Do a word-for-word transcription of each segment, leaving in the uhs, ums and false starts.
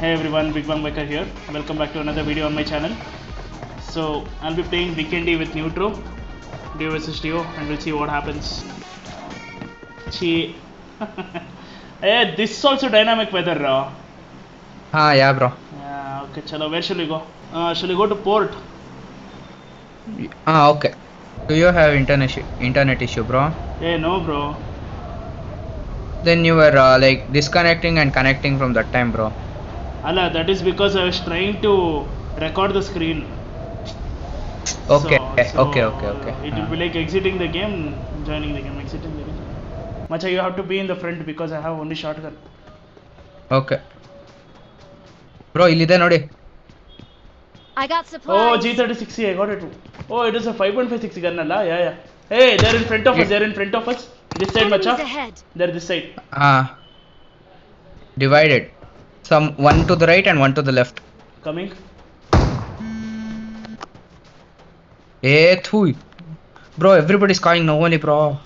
Hey everyone, Big Bang Biker here. Welcome back to another video on my channel. So I'll be playing Vikendi with Neutro, duo versus duo, and we'll see what happens. Chee. Hey, this is also dynamic weather, bro. Ah, yeah, bro. Yeah, okay. Chalo, where shall we go? Uh, shall we go to port? Ah, okay. Do you have internet internet issue, bro? Hey, no, bro. Then you were uh, like disconnecting and connecting from that time, bro. Allah, that is because I was trying to record the screen. Okay, so, so okay, okay, okay. It will be like exiting the game, joining the game, exiting the game. Macha, you have to be in the front because I have only shotgun. Okay. Bro, illide nodi. I got supplies. Oh, G thirty-six C, I got it. Oh, it is a five point five six gun, Allah. Yeah, yeah. Hey, they're in front of yeah. us. They're in front of us. This side, Macha. They're this side. Ah. Divided. Some one to the right and one to the left. Coming. Hey, thui. Bro, everybody's calling no one, bro.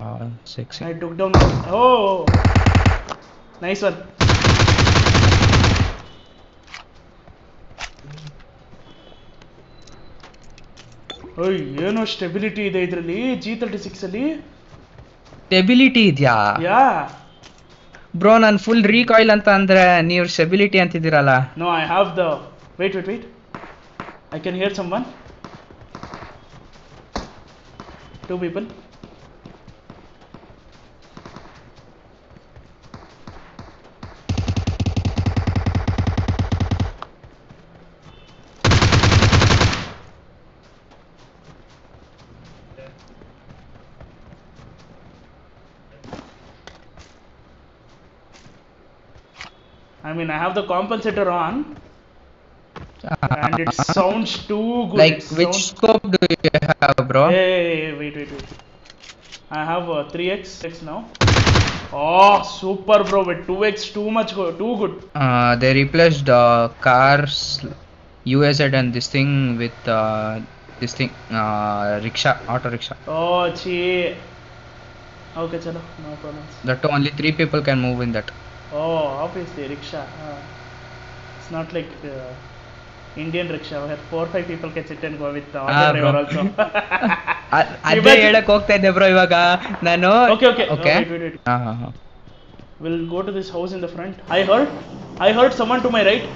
Uh, six. I took down. Oh, nice one. Oh, you know stability is there. G thirty-six. Stability is there. Yeah. Bro, I'm full recoil and thunder. Near stability and there. No, I have the. Wait, wait, wait. I can hear someone. Two people. I mean, I have the compensator on, and it sounds too good. Like, which scope do you have, bro? Hey, wait, wait, wait. I have uh, three X now. Oh, super, bro. With two X, too much, too good. Uh, they replaced uh, cars, U A Z, and this thing with uh, this thing, uh, rickshaw, auto rickshaw. Oh, gee. Okay, chalo, no problems. That only three people can move in that. Oh, obviously rickshaw. Uh, it's not like uh, Indian rickshaw where four or five people can sit and go with the auto ah, driver also. Okay, okay. Okay. Oh, wait, wait, wait. Uh-huh. We'll go to this house in the front. I heard, I heard someone to my right.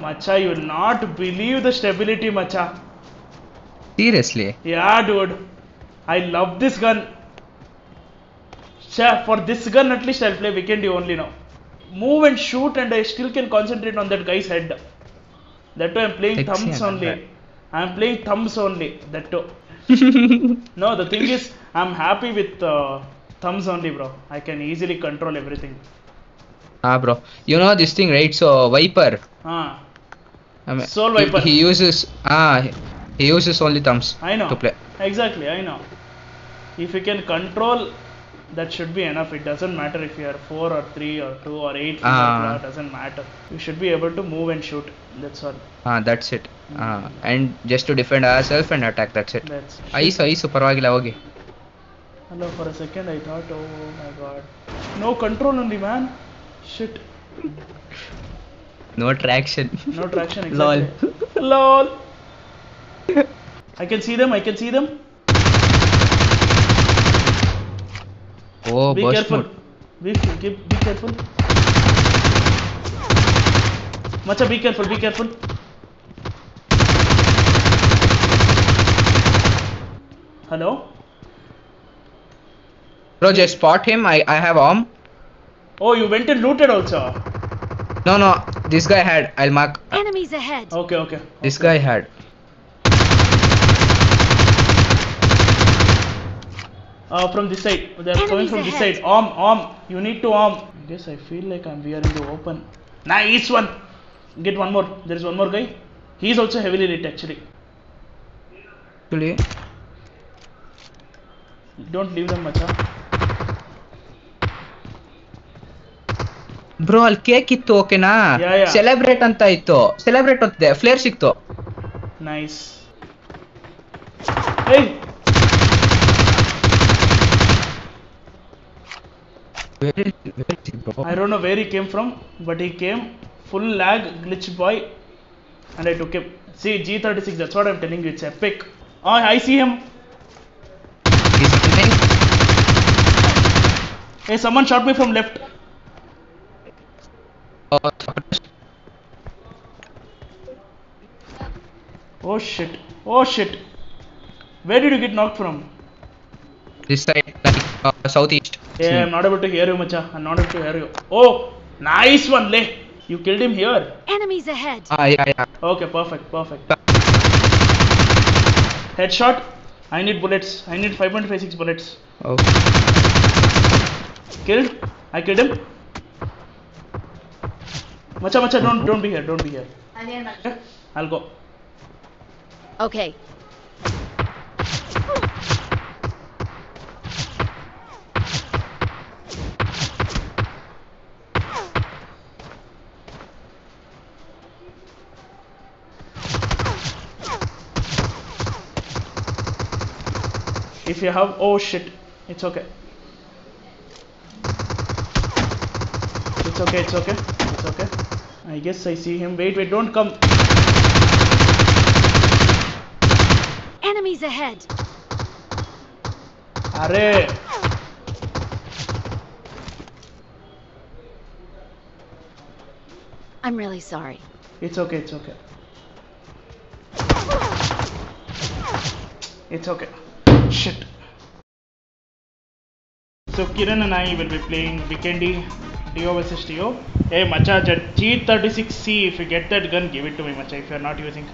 Macha, you will not believe the stability, Macha. Seriously? Yeah, dude. I love this gun. For this gun at least I'll play Vikendi only now. Move and shoot and I still can concentrate on that guy's head. That too I'm playing thumbs only. I'm playing thumbs only. That too. No, the thing is I'm happy with uh, thumbs only, bro. I can easily control everything. Ah, bro. You know this thing, right? So Viper. Ah. I mean, Soul Viper. He, he uses ah he uses only thumbs. I know. To play. Exactly. I know. If you can control. That should be enough. It doesn't matter if you are four or three or two or eight. Uh, it doesn't matter. You should be able to move and shoot. That's all. Ah, uh, that's it. Mm. Uh, and just to defend ourselves and attack. That's it. That's. I saw. I saw. Parvagila. Hello. For a second, I thought, oh my god. No control only, man. Shit. No traction. No traction. Exactly. Lol. Lol. I can see them. I can see them. Oh, be careful. Be, be, be careful. Macha, be careful. Be careful. Hello? Bro, just spot him. I, I have arm. Oh, you went and looted also. No, no. This guy had. I'll mark. Enemies ahead. Okay, okay. okay. This guy had. Uh, from this side, they are coming from ahead. This side. Arm, arm. You need to arm. I guess I feel like I'm. We are in the open. Nice one. Get one more. There is one more guy. He is also heavily lit actually. Actually. Don't leave them, Macha. Bro, al cake it okena. Yeah, yeah. Celebrate anta itto. Celebrate otte. Flare sikto. Nice. Hey. Where is, where is he, bro? I don't know where he came from, but he came full lag glitch boy, and I took him. See G thirty-six. That's what I'm telling you. It's epic. Oh, I see him. He's coming. Hey, someone shot me from left. Oh shit! Oh shit! Where did you get knocked from? This side, like, uh, southeast. Yeah, hey, I'm not able to hear you, Macha. I'm not able to hear you. Oh, nice one, Le. You killed him here. Enemies ahead. Ah, yeah, yeah. Okay, perfect, perfect. Headshot. I need bullets. I need five point five six bullets. Okay. Killed. I killed him. Macha, Macha, don't, don't be here. Don't be here. I'm here, Macha. I'll go. Okay. If you have, oh shit, it's okay. It's okay, it's okay, it's okay. I guess I see him. Wait, wait, don't come. Enemies ahead. Arre. I'm really sorry. It's okay, it's okay. It's okay. Shit. So Kiran and I will be playing Vikendi D O versus D O. Hey Macha, that G thirty-six C, if you get that gun, give it to me Macha, if you are not using.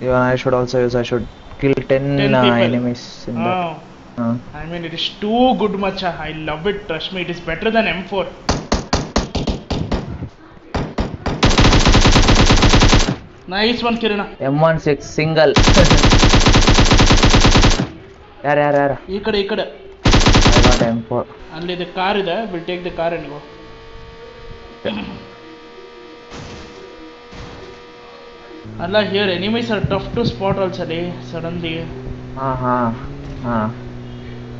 Yeah, I should also use, I should kill ten, ten uh, enemies in oh. the... Uh. I mean it is too good Macha, I love it, trust me, it is better than M four. Nice one Kirena. M sixteen single. Yara, yara, yara. Ikada, ikada. I got M four. Only the car is there, we'll take the car and go. Yeah. Allah, here enemies are tough to spot also, eh? Suddenly. Ah, ah, ah.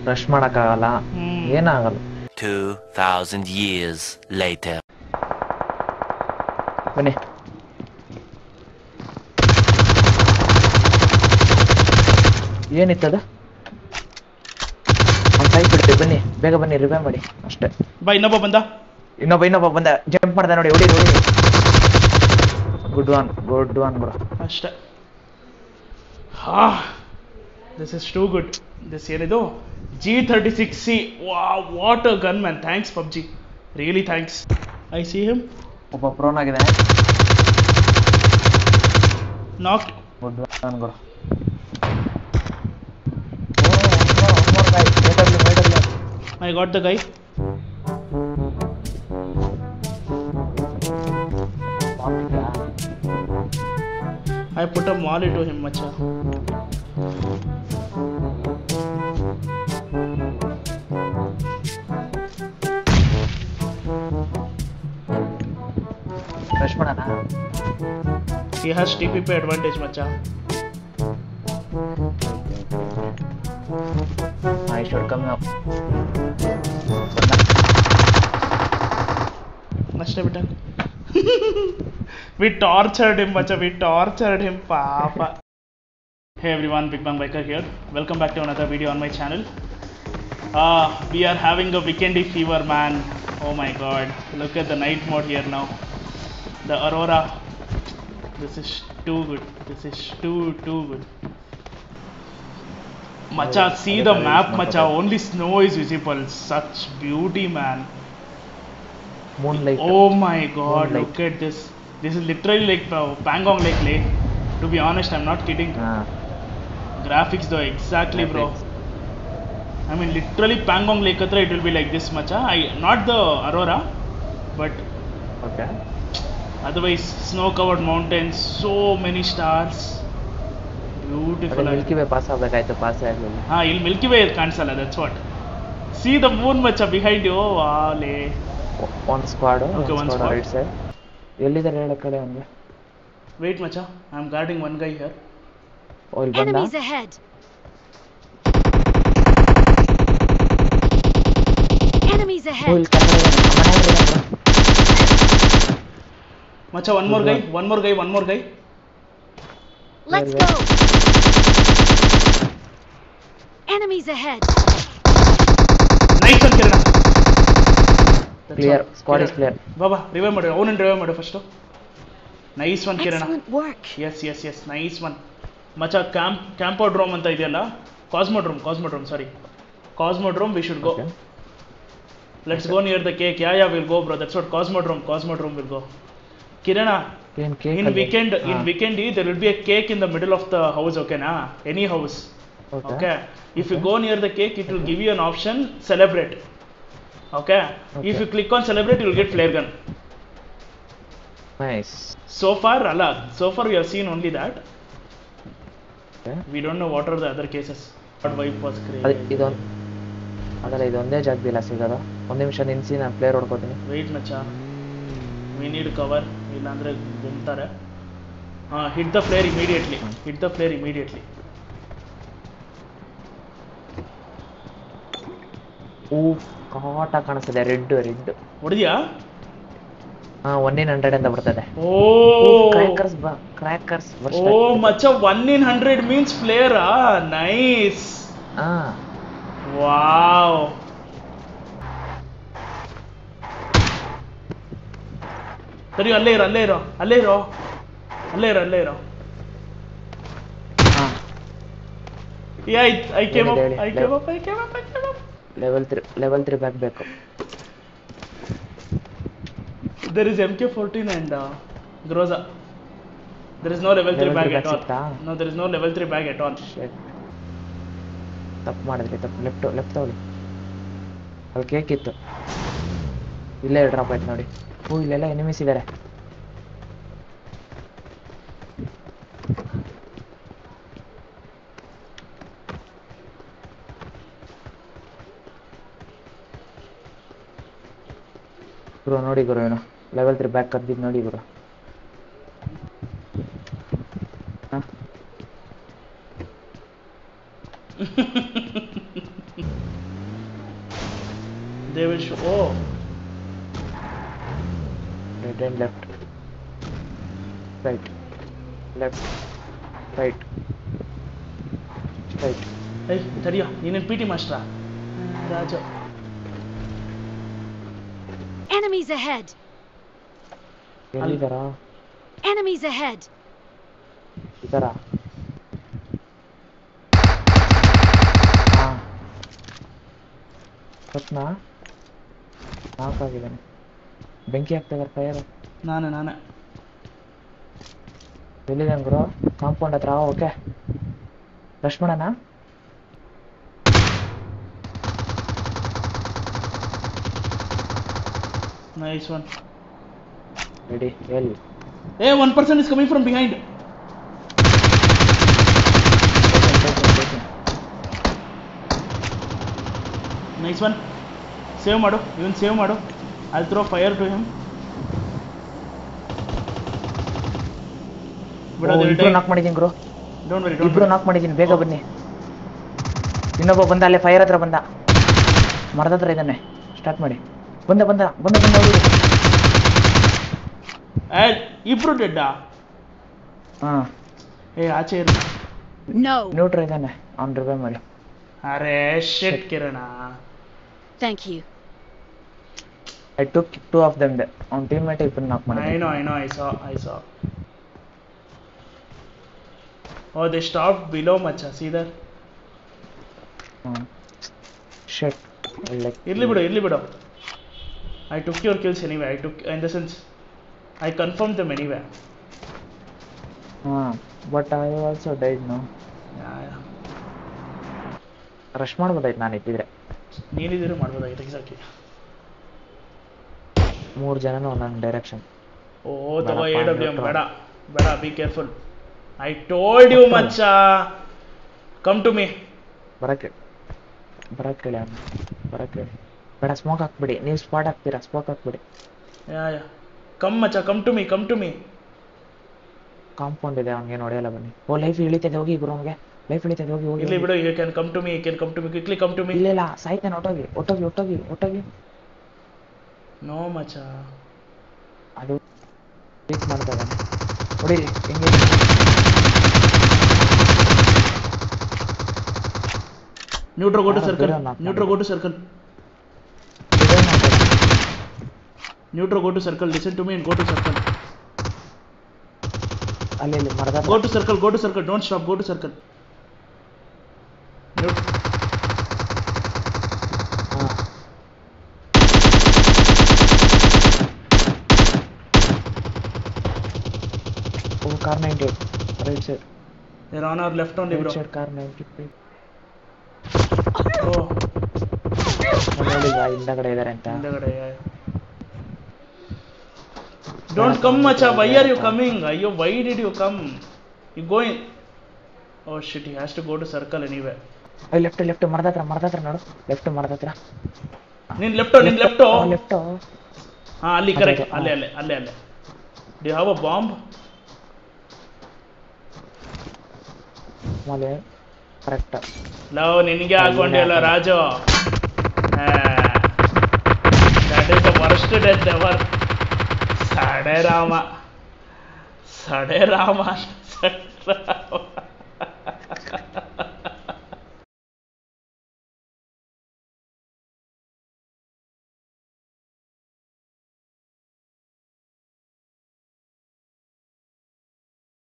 Rush madakagala. Hmm. Yenagala. two thousand years later. Bane. Yenittada? Bani, bega bani, revive bani. Ashte. Bye, no banda. No bye, no banda. Jump madda nodi, odi odi. Good one, good one, bro. Ashte. Ah, this is too good. This here though. G thirty-six C. Wow, what a gun, man. Thanks, P U B G. Really, thanks. I see him. Opa prone agidane. Knocked. Good one, bro. I got the guy. I put a molly to him, Macha. He has T P P advantage, Macha. I should come up. We tortured him, Macha. We tortured him, Papa. Hey everyone, Big Bang Biker here. Welcome back to another video on my channel. Ah, we are having a Vikendi fever, man. Oh my god. Look at the night mode here now. The Aurora. This is too good. This is too, too good. Macha, see the map, Macha. Only snow is visible. Such beauty, man. Moonlight. Oh my god, Moonlight. Look at this. This is literally like uh, Pangong Lake Lake. To be honest, I'm not kidding. Ah. Graphics though, exactly, graphics. Bro. I mean, literally Pangong Lake, it will be like this, Macha. I, not the Aurora, but okay. Otherwise, snow-covered mountains, so many stars. Beautiful. Milky Way pass the guy to pass. Ah, Milky Way can't sell. That's what. See the moon, Macha, behind you. Oh, wow, le. One squad, okay, one, one squad, squad right side. Wait, macha. I'm guarding one guy here. Oh, enemies ahead. Enemies ahead. Macha, one more guy. One more guy. One more guy. Let's go. Enemies ahead. Nice one, Kirena. Clear. Squad is clear. Baba, revive madu. Own and revive madu first. Nice one, Kirena. Excellent work. Yes, yes, yes. Nice one. Macha, camp, Campodrome anta idiyalla. Cosmodrome, Cosmodrome, sorry. Cosmodrome, we should go. Okay. Let's okay. go near the cake. Yeah, yeah, we'll go, bro. That's what Cosmodrome, Cosmodrome will go. Kirena, in weekend, ah. in Vikendi, there will be a cake in the middle of the house, okay, na? Any house. Okay. okay. If okay. you go near the cake, it will okay. give you an option, celebrate. Okay. okay, if you click on celebrate, you will get flare gun. Nice. So far, Allah, so far we have seen only that. Okay. We don't know what are the other cases. What wipe was created. This one. Adala, this one day jag dila sigada. One mission in scene and flare odkotini. Wait, macha. We need cover. Illandre gumtare. Ah, hit the flare immediately. Hit the flare immediately. Oof. What is the red? Red. What is it? Ah, one in one hundred and the Oh! Crackers, crackers. Oh, macha, one in one hundred means flare. Ah, nice. Ah. Wow. There you allero, allero, allero, allero, allero. Ah. Yeah, I, I came up. I came up. I came up. I came up. Level three, level three back backup. There is M K fourteen and uh, Groza. There is no level three bag at all. No, there is no level three bag at all. Shit. Tap madadre, tap left left avli. Al cake ittu. Ille drop aitu nodi. Oh, illella enemies idare. Guru, nodi guru, you know. level three back cut did nodi guru. Huh? They will show. Oh! Right and left. Right. Left. Right. Right. Hey, Tariya, you need P T Master. Raja. Enemies ahead. Al Enemies ahead. Idara. Ah. Patna. Naaka gidane. Benki aktadar fire. Na na na na. Elidan bro. Compound hatra okay. Rush madana. Nice one. Ready, well. Hey, one person is coming from behind. Nice one. Save Mado. Even save Mado. I'll throw fire to him. But oh, I'll knock Madin, bro. Don't worry, don't worry. knock Madin, beg up in me. You know, Bandale fire at Rabanda. Martha Redane. Start Madin. Banda banda banda banda. Hey, you put it down. Ah. Hey, Achir. No. No try then. I'm driven Mario. Arey shit, Kirana. Thank you. I took two of them there. On teammate, I put knock money. I know, I know. I saw, I saw. Oh, they stopped below much. See there. Hmm. Shit. I like. Irli bido, irli bido. I took your kills anyway. I took in the sense I confirmed them anyway. Ah, but I also died now. Yeah, yeah. Rush mode died. I did. You did it. Mode died. Exactly. More jana on direction. Oh, the A W M. Bada, bada. Be careful. I told you, macha. Come to me. Barak. Barak. Barak. ಬೇಡ smoke ಹಾಕ್ಬಿಡಿ, ನೀವು spot ಹಾಕ್ತೀರಾ, smoke ಹಾಕ್ಬಿಡಿ. Yeah yeah come ಮಚ್ಚಾ, come to me, come to me. Compound ಇದೆ ಅವನಿಗೆ ನೋಡಿಯಲ್ಲ, ಬನ್ನಿ. ಓ life ಇಳಿತಿದೆ, ಹೋಗಿ ಬ್ರೋಮ್ಗೆ ಲೈಫ್ ಇಳಿತಿದೆ, ಹೋಗಿ ಹೋಗಿ ಇಲ್ಲಿ ಬಿಡು. You can come to me, you can come to me, quickly come to me. ಇಲ್ಲ ಇಲ್ಲ ಸಾಯ್ತಾನೆ, ಹೊಟ್ಟೋಗಿ ಹೊಟ್ಟೋಗಿ ಹೊಟ್ಟೋಗಿ ಹೊಟ್ಟೋಗಿ. ನೋ ಮಚ್ಚಾ ಅದು ಕ್ಲಿಕ್ ಮಾಡ್ತಾ ಇದ್ದಾನೆ ನೋಡಿ ಹೆಂಗೆ. ನ್ಯೂಟ್ರೋ ಗೋ ಟು ಸರ್ಕಲ್, ನ್ಯೂಟ್ರೋ ಗೋ ಟು ಸರ್ಕಲ್, ನ್ಯೂಟ್ರೋ go to circle. Listen to me and go to circle. ಅಲ್ಲಿ ಅಲ್ಲಿ ಮರದ go to circle, go to circle, don't stop, go to circle. Oh car ninety eight right side, there on or left only bro. Right car ninety eight. Oh ನೋಡಿ ಗಾಯ ಹಿಂದಗಡೆ ಇದ್ದಾರೆ ಅಂತ, ಹಿಂದಗಡೆ. Don't come ಮಚ್ಚಾ, ವೈ ಆರ್ ಯು ಕಮಿಂಗ್? ಅಯ್ಯೋ why did you come? You going? Oh shit, he has to go to circle anyway. I left left ಮರದತ್ರ ಮರದತ್ರ ನೋಡು, ಲೆಫ್ಟ್ ಮರದತ್ರ. ನಿನ್ ಲೆಫ್ಟ್ ನಿನ್ ಲೆಫ್ಟ್ ಲೆಫ್ಟ್. ಹಾ ಅಲ್ಲಿ ಕರೆಕ್ಟ್, ಅಲ್ಲೇ ಅಲ್ಲೇ ಅಲ್ಲೇ ಅಲ್ಲೇ. Do you have a bomb? ಮಾಲೆ ಕರೆಕ್ಟ್. ಲವ್ ನಿನಗೆ ಹಾಕೊಂಡಿಲ್ಲ Raju, that is the worst death ever. ಸಡೆ ರಾಮ ಸಡೆ ರಾಮ ಸಡೆ ರಾಮ